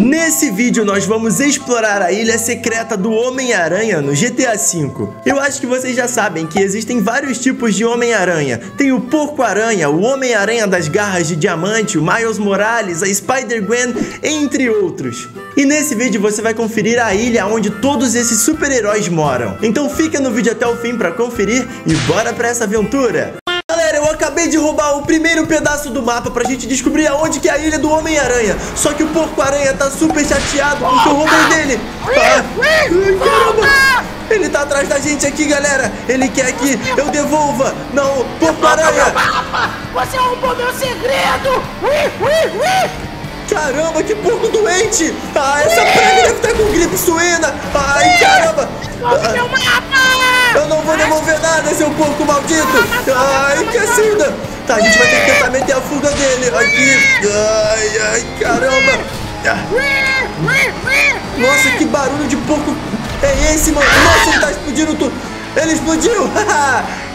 Nesse vídeo nós vamos explorar a ilha secreta do Homem-Aranha no GTA V. Eu acho que vocês já sabem que existem vários tipos de Homem-Aranha. Tem o Porco-Aranha, o Homem-Aranha das Garras de Diamante, o Miles Morales, a Spider-Gwen, entre outros. E nesse vídeo você vai conferir a ilha onde todos esses super-heróis moram. Então fica no vídeo até o fim para conferir e bora para essa aventura! Eu acabei de roubar o primeiro pedaço do mapa pra gente descobrir aonde que é a ilha do Homem-Aranha. Só que o Porco-Aranha tá super chateado porque eu roubei dele. Caramba! Ele tá atrás da gente aqui, galera. Ele quer que eu devolva. Não, Porco-Aranha! Você roubou meu segredo! Caramba, que porco doente! Ah, essa praga deve estar com gripe suína! Ai, caramba! Eu não vou devolver nada, seu porco maldito! Ai, que acida! Tá, a gente vai ter que tentar meter a fuga dele aqui! Ai, ai, caramba! Nossa, que barulho de porco é esse, mano? Nossa, ele tá explodindo tudo! Ele explodiu!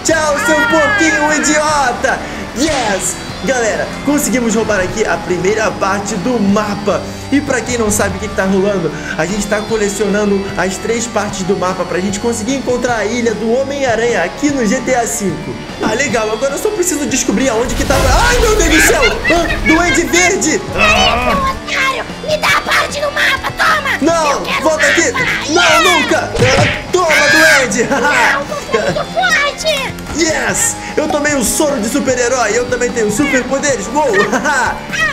Tchau, seu porquinho idiota! Yes! Galera, conseguimos roubar aqui a primeira parte do mapa. E pra quem não sabe o que tá rolando, a gente tá colecionando as três partes do mapa pra gente conseguir encontrar a ilha do Homem-Aranha aqui no GTA V. Ah, legal, agora eu só preciso descobrir aonde que tá... Ai, meu Deus do céu! Ah, Duende Verde! Me dá a parte do mapa, toma! Não, volta aqui! Não, nunca! Toma, Duende! Não, tô forte! Yes! Eu tomei o soro de super-herói, eu também tenho superpoderes! Uou!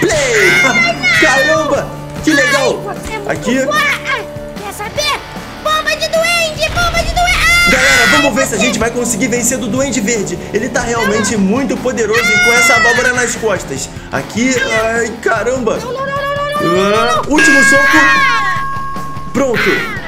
Play! Caramba! Que legal! Aqui! Quer saber? Bomba de duende! Bomba de duende! Galera, vamos ver se a gente vai conseguir vencer do Duende Verde. Ele tá realmente muito poderoso e com essa abóbora nas costas. Aqui... Ai, caramba! Último soco. Pronto,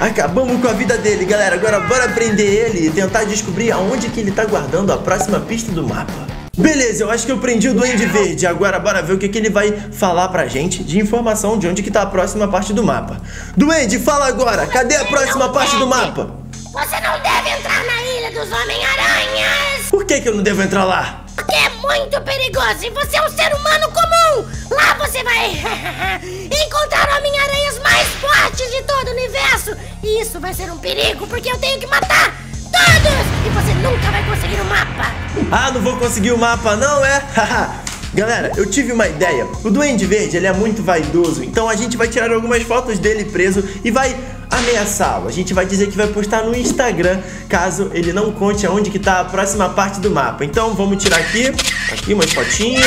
acabamos com a vida dele, galera. Agora bora prender ele e tentar descobrir aonde que ele tá guardando a próxima pista do mapa. Beleza, eu acho que eu prendi o Duende Verde. Agora bora ver o que ele vai falar pra gente de informação de onde que tá a próxima parte do mapa. Duende, fala agora, cadê a próxima parte do mapa? Você não deve entrar na ilha dos Homem-Aranhas. Por que eu não devo entrar lá? Porque é muito perigoso e você é um ser humano comum. Lá você vai encontrar Homem-Aranhas mais fortes de todo o universo. E isso vai ser um perigo, porque eu tenho que matar todos. E você nunca vai conseguir o mapa. Ah, não vou conseguir o mapa não, é? Galera, eu tive uma ideia. O Duende Verde, ele é muito vaidoso. Então a gente vai tirar algumas fotos dele preso e vai... ameaçá-lo. A gente vai dizer que vai postar no Instagram, caso ele não conte aonde que tá a próxima parte do mapa. Então vamos tirar aqui, umas fotinhas.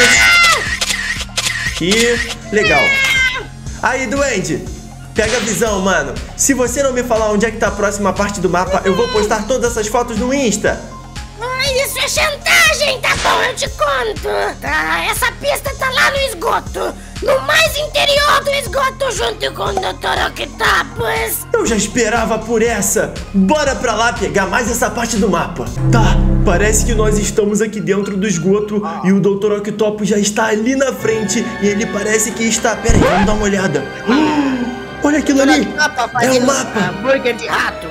Aqui, legal. Aí, Duende, pega a visão, mano. Se você não me falar onde é que tá a próxima parte do mapa, eu vou postar todas essas fotos no Insta. Ai, isso é chantagem, tá bom, eu te conto. Essa pista tá lá no esgoto, no mais interior do esgoto, junto com o Dr. Octopus. Eu já esperava por essa. Bora pra lá pegar mais essa parte do mapa. Tá, parece que nós estamos aqui dentro do esgoto e o Dr. Octopus já está ali na frente. E ele parece que está... Pera aí, vamos dar uma olhada. Olha aquilo ali, é o mapa. Hambúrguer de rato.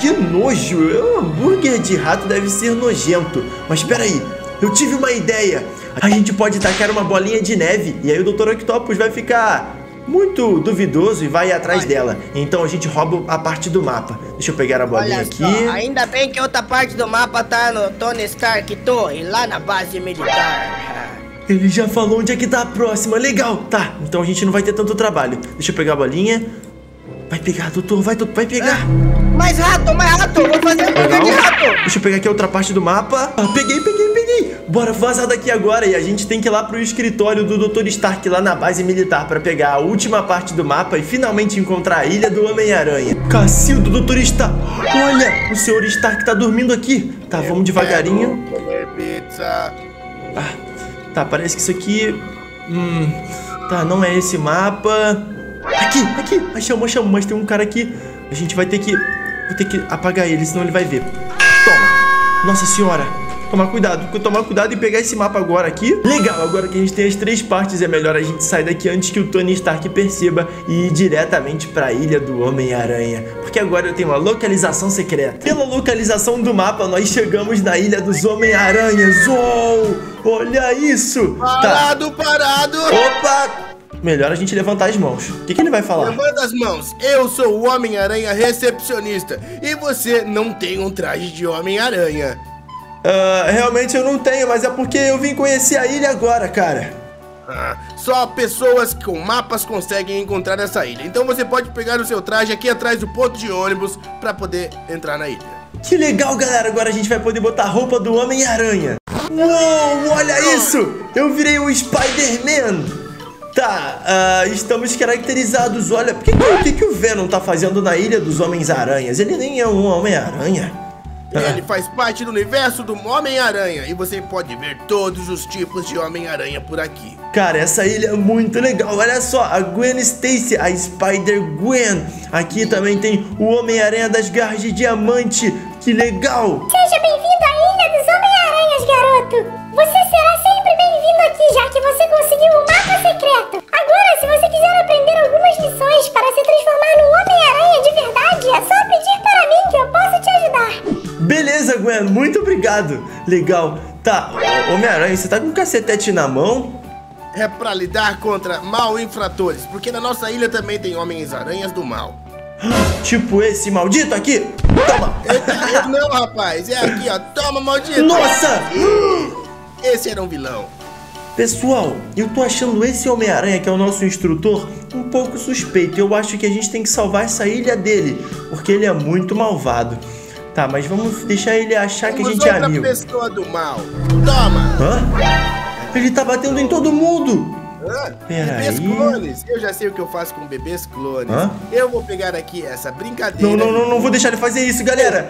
Que nojo, um hambúrguer de rato deve ser nojento. Mas peraí, eu tive uma ideia. A gente pode tacar uma bolinha de neve e aí o Dr. Octopus vai ficar muito duvidoso e vai atrás dela. Então a gente rouba a parte do mapa. Deixa eu pegar a bolinha aqui. Ainda bem que outra parte do mapa tá no Tony Stark Torre, lá na base militar. Ele já falou onde é que tá a próxima, legal. Tá, então a gente não vai ter tanto trabalho. Deixa eu pegar a bolinha. Vai pegar, doutor, vai pegar. Mais rato, vou fazer um pouco de rato. Deixa eu pegar aqui a outra parte do mapa. Peguei. Bora vazar daqui agora e a gente tem que ir lá pro escritório do Dr. Stark lá na base militar pra pegar a última parte do mapa e finalmente encontrar a ilha do Homem-Aranha. Cacildo, Dr. Stark. Olha, o senhor Stark tá dormindo aqui. Tá, vamos devagarinho. Tá, parece que isso aqui... Tá, não é esse mapa... Aqui, achamos, mas tem um cara aqui. A gente vai ter que... Vou ter que apagar ele, senão ele vai ver. Toma, nossa senhora. Tomar cuidado e pegar esse mapa agora aqui. Legal, agora que a gente tem as três partes, é melhor a gente sair daqui antes que o Tony Stark perceba e ir diretamente pra ilha do Homem-Aranha, porque agora eu tenho uma localização secreta. Pela localização do mapa, nós chegamos na ilha dos Homem-Aranhas. Olha isso. Parado, tá. Opa. melhor a gente levantar as mãos. O que, que ele vai falar? Levanta as mãos. Eu sou o Homem-Aranha recepcionista e você não tem um traje de Homem-Aranha. Realmente eu não tenho, mas é porque eu vim conhecer a ilha agora, cara. Só pessoas com mapas conseguem encontrar essa ilha. Então você pode pegar o seu traje aqui atrás do ponto de ônibus pra poder entrar na ilha. Que legal, galera. Agora a gente vai poder botar a roupa do Homem-Aranha. Uou, olha isso. Eu virei um Spider Man. Tá, estamos caracterizados. Olha, o que o Venom tá fazendo na ilha dos Homens-Aranhas? Ele nem é um Homem-Aranha. Ele faz parte do universo do Homem-Aranha. E você pode ver todos os tipos de Homem-Aranha por aqui. Cara, essa ilha é muito legal. Olha só, a Gwen Stacy, a Spider-Gwen. Aqui também tem o Homem-Aranha das Garras de Diamante. Que legal. Seja bem-vindo à Ilha dos Homem-Aranhas, garoto. Você será sempre bem-vindo aqui, já que você conseguiu um mapa secreto. Agora, se você quiser aprender algumas lições para se transformar num Homem-Aranha de verdade, é só pedir para mim que eu posso te ajudar. Beleza, Gwen, muito obrigado. Legal. Tá, Homem-Aranha, você tá com um cacetete na mão? É pra lidar contra mal infratores, porque na nossa ilha também tem Homens-Aranhas do mal. Tipo esse maldito aqui? Toma! Não, rapaz, é aqui, ó. Toma, maldito! Nossa! Esse era um vilão. Pessoal, eu tô achando esse Homem-Aranha, que é o nosso instrutor, um pouco suspeito. Eu acho que a gente tem que salvar essa ilha dele, porque ele é muito malvado. Tá, mas vamos deixar ele achar que a gente é amigo. Pessoa do mal. Toma! Hã? Ele tá batendo em todo mundo! Bebês clones! Eu já sei o que eu faço com bebês clones. Hã? Eu vou pegar aqui essa brincadeira. Não, não, não, não vou deixar ele fazer isso, galera!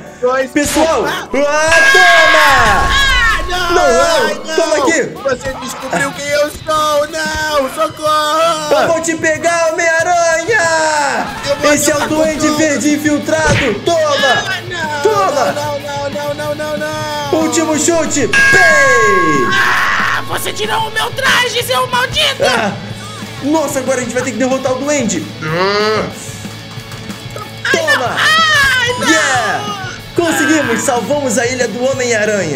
Pessoal! Toma! Não, não, não! Toma aqui! Você descobriu quem eu sou! Não! Socorro! Eu vou te pegar, Homem-Aranha! Esse é o Duende Verde infiltrado! Toma! Não, toma! Não, não, não, não, não, não! Último chute! Pei! Ah, você tirou o meu traje, seu maldito! Ah, nossa, agora a gente vai ter que derrotar o Duende! Toma! Ai, não. Ai, não. Yeah! Conseguimos! Salvamos a ilha do Homem-Aranha!